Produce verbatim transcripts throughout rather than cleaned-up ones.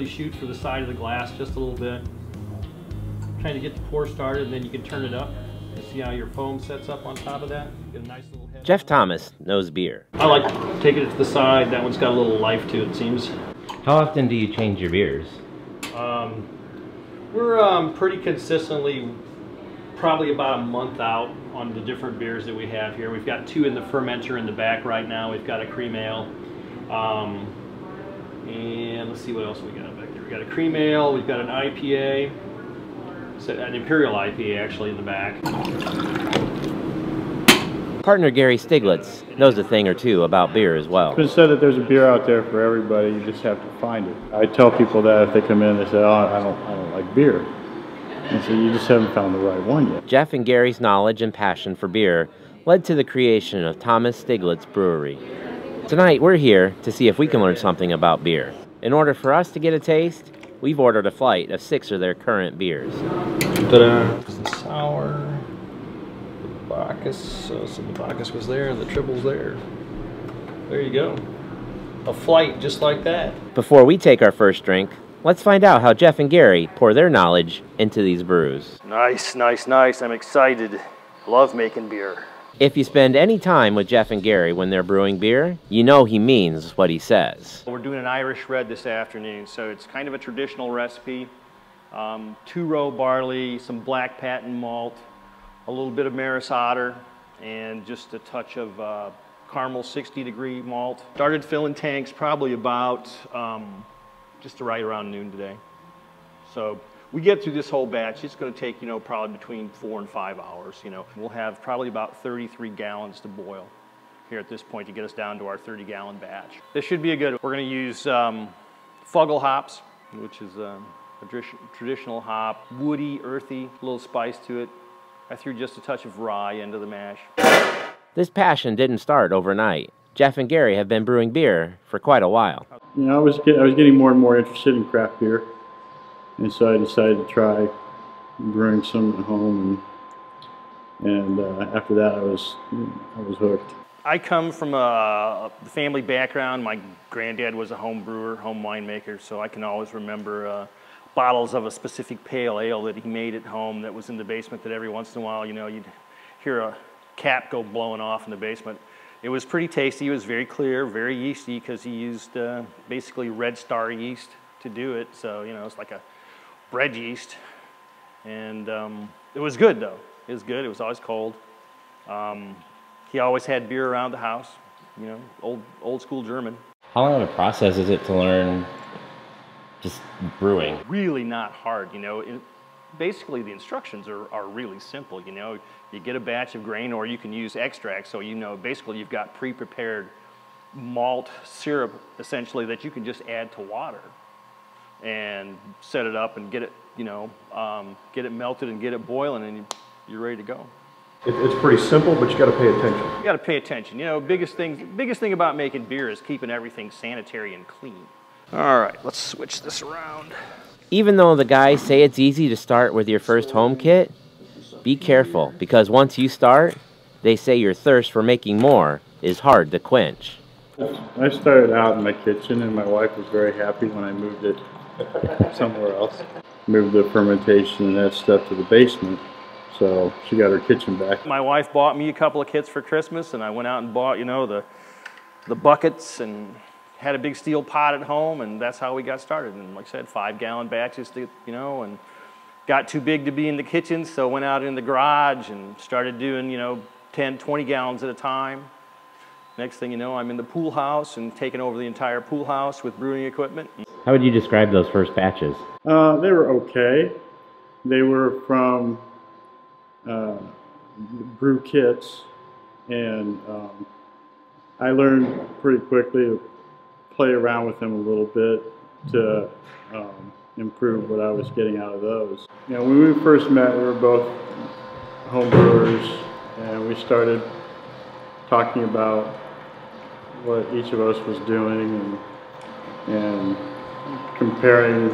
usually shoot for the side of the glass just a little bit. I'm trying to get the pour started, and then you can turn it up and see how your foam sets up on top of that. You get a nice little head. Jeff Thomas knows beer. I like to take it to the side. That one's got a little life to it, it seems. How often do you change your beers? Um, we're um, pretty consistently probably about a month out on the different beers that we have here. We've got two in the fermenter in the back right now. We've got a cream ale. Um, and let's see what else we got back there. We got a cream ale, we've got an I P A, an Imperial I P A actually in the back. Partner Gary Stieglitz knows a thing or two about beer as well. It's been said that there's a beer out there for everybody, you just have to find it. I tell people that if they come in and they say, oh, I don't, I don't like beer. And so you just haven't found the right one yet. Jeff and Gary's knowledge and passion for beer led to the creation of Thomas Stieglitz Brewery. Tonight we're here to see if we can learn something about beer. In order for us to get a taste, we've ordered a flight of six of their current beers. Ta-da! Sour, the Bacchus, so some Bacchus was there and the triple's there. There you go. A flight just like that. Before we take our first drink, let's find out how Jeff and Gary pour their knowledge into these brews. Nice, nice, nice. I'm excited. Love making beer. If you spend any time with Jeff and Gary when they're brewing beer, you know he means what he says. We're doing an Irish red this afternoon, so it's kind of a traditional recipe. Um, two-row barley, some black patent malt, a little bit of Maris Otter, and just a touch of uh, caramel sixty degree malt. Started filling tanks probably about... Um, just right around noon today. So we get through this whole batch, it's gonna take, you know, probably between four and five hours, you know. We'll have probably about thirty-three gallons to boil here at this point to get us down to our thirty gallon batch. This should be a good one. We're gonna use um, Fuggle hops, which is um, a tr traditional hop, woody, earthy, a little spice to it. I threw just a touch of rye into the mash. This passion didn't start overnight. Jeff and Gary have been brewing beer for quite a while. You know, I was, get, I was getting more and more interested in craft beer, and so I decided to try brewing some at home, and, and uh, after that I was, I was hooked. I come from a family background. My granddad was a home brewer, home winemaker, so I can always remember uh, bottles of a specific pale ale that he made at home that was in the basement that every once in a while, you know, you'd hear a cap go blowing off in the basement. It was pretty tasty, it was very clear, very yeasty, because he used uh, basically Red Star yeast to do it. So, you know, it's like a bread yeast. And um, it was good though. It was good, it was always cold. Um, he always had beer around the house, you know, old, old school German. How long of a process is it to learn just brewing? Really not hard, you know. It, basically the instructions are, are really simple, you know. You get a batch of grain, or you can use extract, so you know basically you've got pre-prepared malt syrup essentially that you can just add to water and set it up and get it, you know, um, get it melted and get it boiling, and you're ready to go. It, it's pretty simple, but you got to pay attention. You got to pay attention. You know, biggest thing, biggest thing about making beer is keeping everything sanitary and clean. All right, let's switch this around. Even though the guys say it's easy to start with your first home kit, be careful, because once you start, they say your thirst for making more is hard to quench. I started out in my kitchen, and my wife was very happy when I moved it somewhere else. Moved the fermentation and that stuff to the basement, so she got her kitchen back. My wife bought me a couple of kits for Christmas, and I went out and bought, you know, the, the buckets, and had a big steel pot at home, and that's how we got started. And like I said, five gallon batches, to, you know, and got too big to be in the kitchen, so went out in the garage and started doing, you know, ten, twenty gallons at a time. Next thing you know, I'm in the pool house and taking over the entire pool house with brewing equipment. How would you describe those first batches? Uh, they were okay. They were from uh, brew kits, and um, I learned pretty quickly to play around with them a little bit to um, improve what I was getting out of those. You know, when we first met, we were both home brewers, and we started talking about what each of us was doing and, and comparing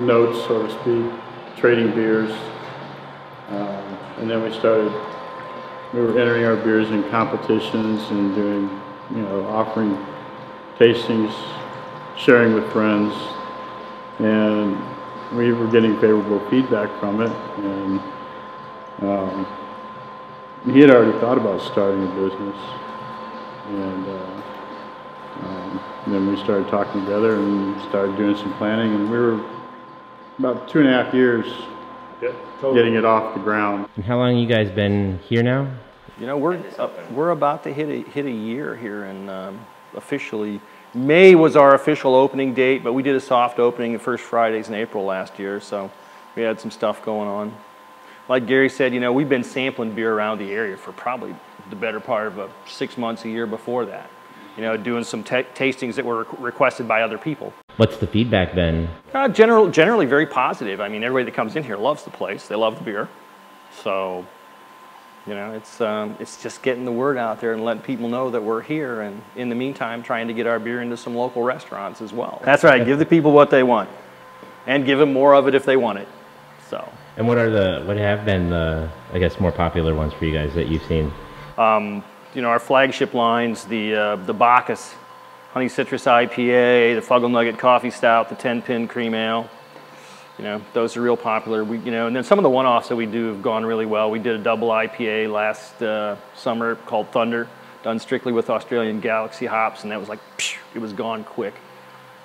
notes, so to speak, trading beers, um, and then we started, we were entering our beers in competitions and doing, you know, offering tastings sharing with friends, and we were getting favorable feedback from it. And um, he had already thought about starting a business, and uh, um, then we started talking together and started doing some planning, and we were about two and a half years yeah, totally. getting it off the ground. And how long have you guys been here now? You know, we're uh, we're about to hit a, hit a year here, and um, officially May was our official opening date, but we did a soft opening the first Fridays in April last year, so we had some stuff going on. Like Gary said, you know, we've been sampling beer around the area for probably the better part of uh, six months, a year before that. You know, doing some tastings that were re requested by other people. What's the feedback been? Uh, general, generally very positive. I mean, everybody that comes in here loves the place. They love the beer, so. You know, it's, um, it's just getting the word out there and letting people know that we're here, and in the meantime, trying to get our beer into some local restaurants as well. That's right, give the people what they want and give them more of it if they want it, so. And what are the, what have been the, I guess, more popular ones for you guys that you've seen? Um, you know, our flagship lines, the, uh, the Bacchus Honey Citrus I P A, the Fuggle Nugget Coffee Stout, the ten-Pin Cream Ale. You know, those are real popular. We, you know, and then some of the one-offs that we do have gone really well. We did a double I P A last uh, summer called Thunder, done strictly with Australian Galaxy Hops, and that was like, psh, it was gone quick.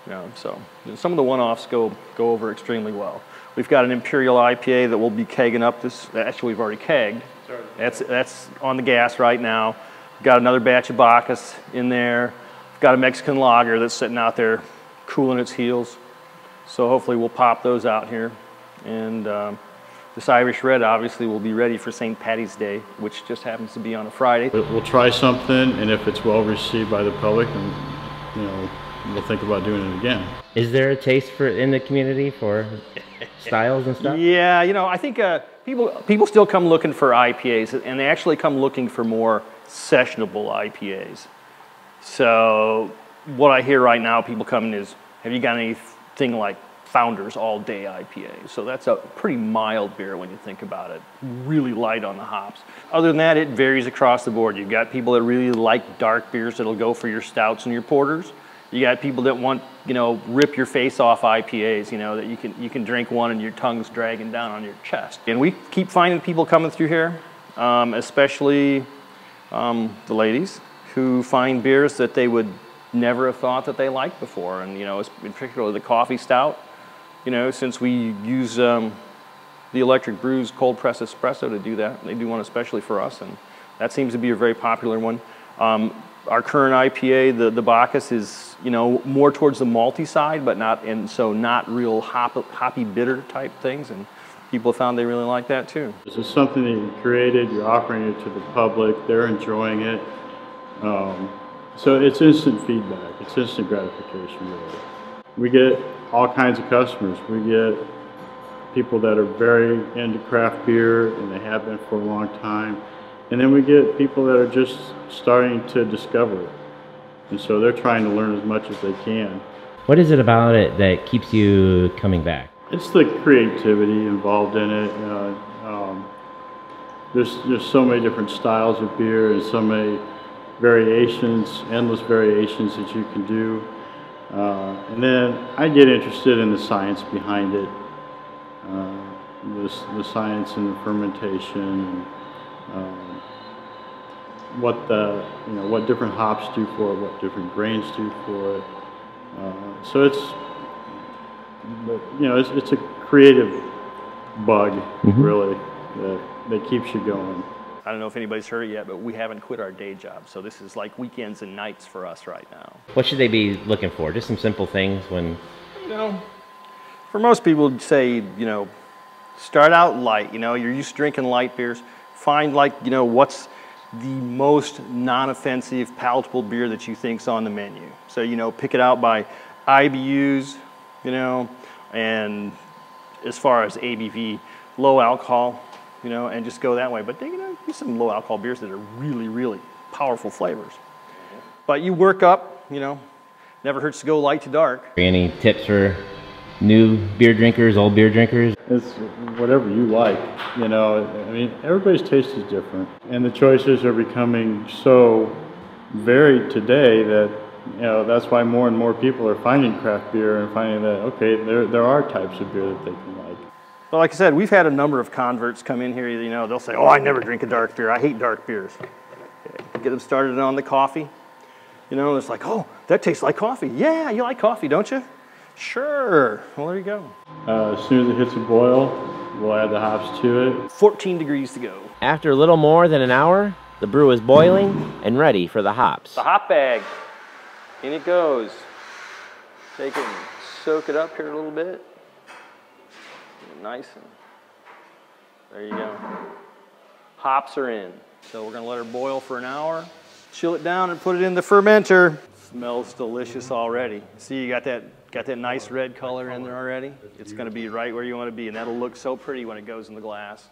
You know, so you know, some of the one-offs go go over extremely well. We've got an Imperial I P A that we'll be kegging up this. Actually, we've already kegged. Sorry. That's that's on the gas right now. We've got another batch of Bacchus in there. We've got a Mexican lager that's sitting out there, cooling its heels. So hopefully we'll pop those out here. And um, this Irish Red obviously will be ready for Saint Patty's Day, which just happens to be on a Friday. We'll try something, and if it's well received by the public, and, you know, we'll think about doing it again. Is there a taste for in the community for styles and stuff? Yeah, you know, I think uh, people, people still come looking for I P As, and they actually come looking for more sessionable I P As. So what I hear right now, people coming is, have you got any thing like Founders All Day I P A. So that's a pretty mild beer when you think about it. Really light on the hops. Other than that, it varies across the board. You've got people that really like dark beers that'll go for your stouts and your porters. You got people that want, you know, rip your face off I P As, you know, that you can you can drink one and your tongue's dragging down on your chest. And we keep finding people coming through here, um, especially um, the ladies, who find beers that they would never have thought that they liked before. And, you know, in particular the coffee stout, you know, since we use um, the Electric Brew's cold press espresso to do that, they do one especially for us, and that seems to be a very popular one. Um, our current I P A, the, the Bacchus, is, you know, more towards the malty side, but not, and so not real hop, hoppy bitter type things, and people found they really like that too. This is something that you created, you're offering it to the public, they're enjoying it. Um, So it's instant feedback, it's instant gratification really. We get all kinds of customers. We get people that are very into craft beer, and they have been for a long time. And then we get people that are just starting to discover it. And so they're trying to learn as much as they can. What is it about it that keeps you coming back? It's the creativity involved in it. Uh, um, there's, there's so many different styles of beer, and so many variations, endless variations that you can do. Uh, and then I get interested in the science behind it, uh, the, the science and the fermentation, and um, what the, you know, what different hops do for it, what different grains do for it. Uh, so it's, you know, it's, it's a creative bug, mm-hmm. really, that, that keeps you going. I don't know if anybody's heard it yet, but we haven't quit our day job. So this is like weekends and nights for us right now. What should they be looking for? Just some simple things when... You know, for most people would say, you know, start out light. You know, you're used to drinking light beers. Find, like, you know, what's the most non-offensive, palatable beer that you think's on the menu. So, you know, pick it out by I B Us, you know, and as far as A B V, low alcohol. You know, and just go that way. But, you know, there's some low alcohol beers that are really, really powerful flavors. But you work up, you know, never hurts to go light to dark. Any tips for new beer drinkers, old beer drinkers? It's whatever you like, you know. I mean, everybody's taste is different. And the choices are becoming so varied today that you know, that's why more and more people are finding craft beer and finding that, okay, there, there are types of beer that they can like. Well, like I said, we've had a number of converts come in here, you know, they'll say, oh, I never drink a dark beer, I hate dark beers. Get them started on the coffee. You know, it's like, oh, that tastes like coffee. Yeah, you like coffee, don't you? Sure. Well, there you go. Uh, as soon as it hits a boil, we'll add the hops to it. fourteen degrees to go. After a little more than an hour, the brew is boiling and ready for the hops. The hop bag. In it goes. Take it and soak it up here a little bit. Nice. And there you go. Hops are in. So we're going to let her boil for an hour, chill it down, and put it in the fermenter. Smells delicious already. See, you got that, got that nice red color in there already. It's going to be right where you want to be, and that'll look so pretty when it goes in the glass.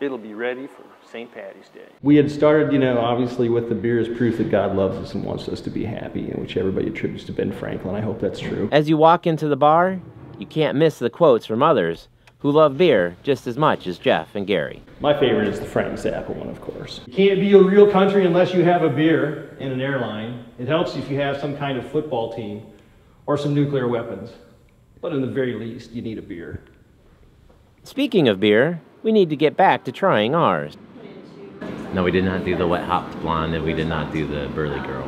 It'll be ready for Saint Patty's Day. We had started, you know, obviously with the beer is proof that God loves us and wants us to be happy, and which everybody attributes to Ben Franklin. I hope that's true. As you walk into the bar, you can't miss the quotes from others who love beer just as much as Jeff and Gary. My favorite is the Frank Zappa one, of course. You can't be a real country unless you have a beer and an airline. It helps if you have some kind of football team or some nuclear weapons. But in the very least, you need a beer. Speaking of beer, we need to get back to trying ours. No, we did not do the wet hopped blonde, and we did not do the burly girl.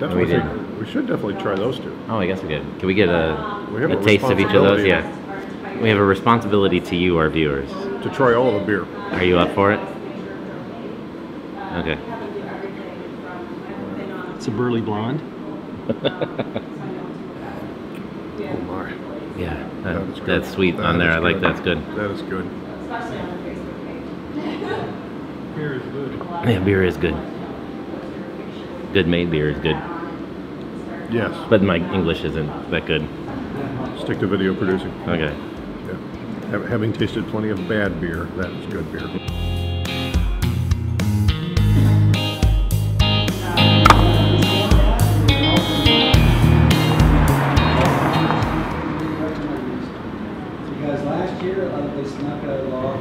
No, we, didn't. we should definitely try those two. Oh, I guess we could. Can we get a, we a, a taste of each of those? Yeah. We have a responsibility to you, our viewers. To try all the beer. Are you up for it? Okay. It's a burly blonde. Oh my. Yeah, that, that's, that's sweet that on there. I like that's good. That is good. Beer is good. Yeah, beer is good. Good made beer is good. Yes. But my English isn't that good. Stick to video producing. Okay. Having tasted plenty of bad beer, that is good beer. So you guys, last year, like, they snuck a law.